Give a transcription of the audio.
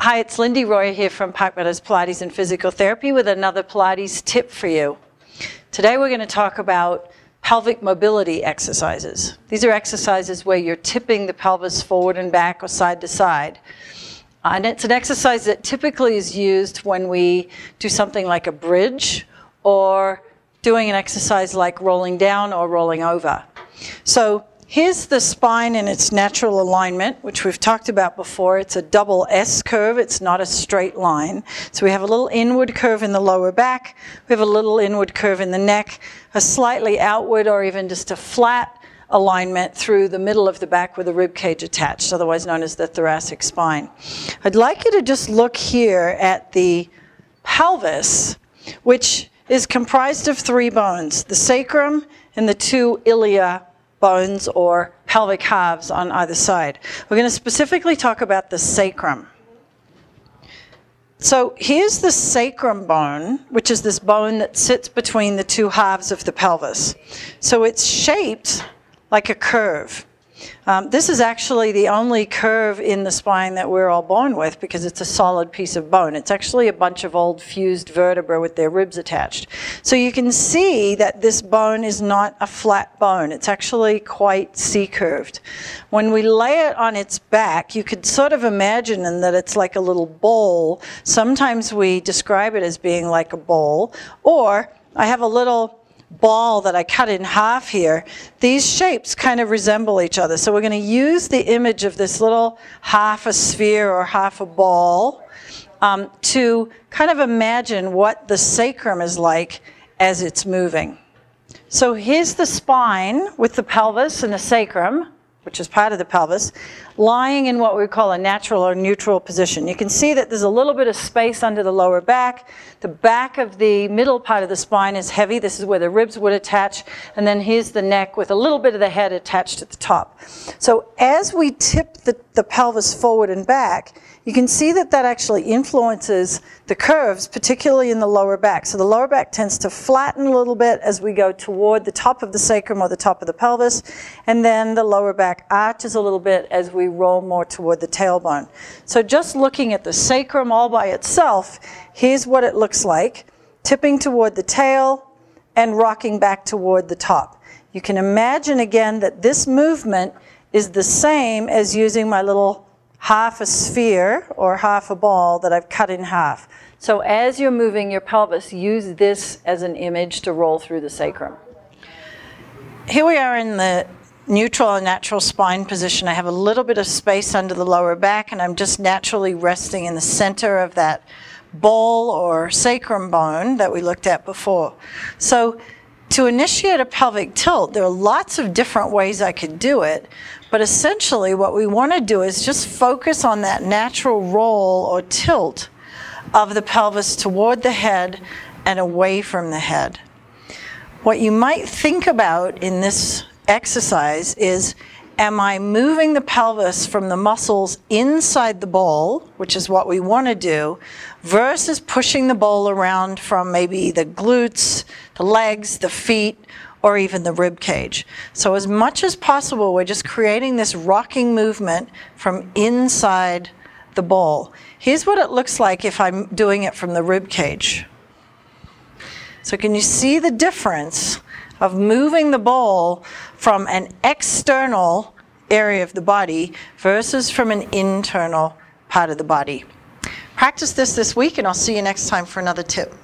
Hi, it's Lindy Roy here from Park Meadows Pilates and Physical Therapy with another Pilates tip for you. Today we're going to talk about pelvic mobility exercises. These are exercises where you're tipping the pelvis forward and back or side to side. And it's an exercise that typically is used when we do something like a bridge or doing an exercise like rolling down or rolling over. So here's the spine in its natural alignment, which we've talked about before. It's a double S curve. It's not a straight line. So we have a little inward curve in the lower back. We have a little inward curve in the neck, a slightly outward or even just a flat alignment through the middle of the back with a rib cage attached, otherwise known as the thoracic spine. I'd like you to just look here at the pelvis, which is comprised of three bones, the sacrum and the two ilia bones or pelvic halves on either side. We're going to specifically talk about the sacrum. So here's the sacrum bone, which is this bone that sits between the two halves of the pelvis. So it's shaped like a curve. This is actually the only curve in the spine that we're all born with because it's a solid piece of bone. It's actually a bunch of old fused vertebrae with their ribs attached. So you can see that this bone is not a flat bone. It's actually quite C-curved. When we lay it on its back, you could sort of imagine that it's like a little bowl. Sometimes we describe it as being like a bowl, or I have a little ball that I cut in half here. These shapes kind of resemble each other. So we're going to use the image of this little half a sphere or half a ball to kind of imagine what the sacrum is like as it's moving. So here's the spine with the pelvis and the sacrum, which is part of the pelvis, lying in what we call a natural or neutral position. You can see that there's a little bit of space under the lower back. The back of the middle part of the spine is heavy. This is where the ribs would attach. And then here's the neck with a little bit of the head attached at the top. So as we tip the pelvis forward and back, you can see that that actually influences the curves, particularly in the lower back. So the lower back tends to flatten a little bit as we go toward the top of the sacrum or the top of the pelvis. And then the lower back arches a little bit as we roll more toward the tailbone. So just looking at the sacrum all by itself, here's what it looks like, tipping toward the tail and rocking back toward the top. You can imagine again that this movement is the same as using my little half a sphere or half a ball that I've cut in half. So as you're moving your pelvis, use this as an image to roll through the sacrum. Here we are in the neutral and natural spine position. I have a little bit of space under the lower back and I'm just naturally resting in the center of that ball or sacrum bone that we looked at before. So to initiate a pelvic tilt, there are lots of different ways I could do it, but essentially what we want to do is just focus on that natural roll or tilt of the pelvis toward the head and away from the head. What you might think about in this exercise is, am I moving the pelvis from the muscles inside the bowl, which is what we want to do, versus pushing the bowl around from maybe the glutes, the legs, the feet, or even the rib cage. So as much as possible, we're just creating this rocking movement from inside the bowl. Here's what it looks like if I'm doing it from the rib cage. So can you see the difference of moving the bowl from an external area of the body versus from an internal part of the body? Practice this week and I'll see you next time for another tip.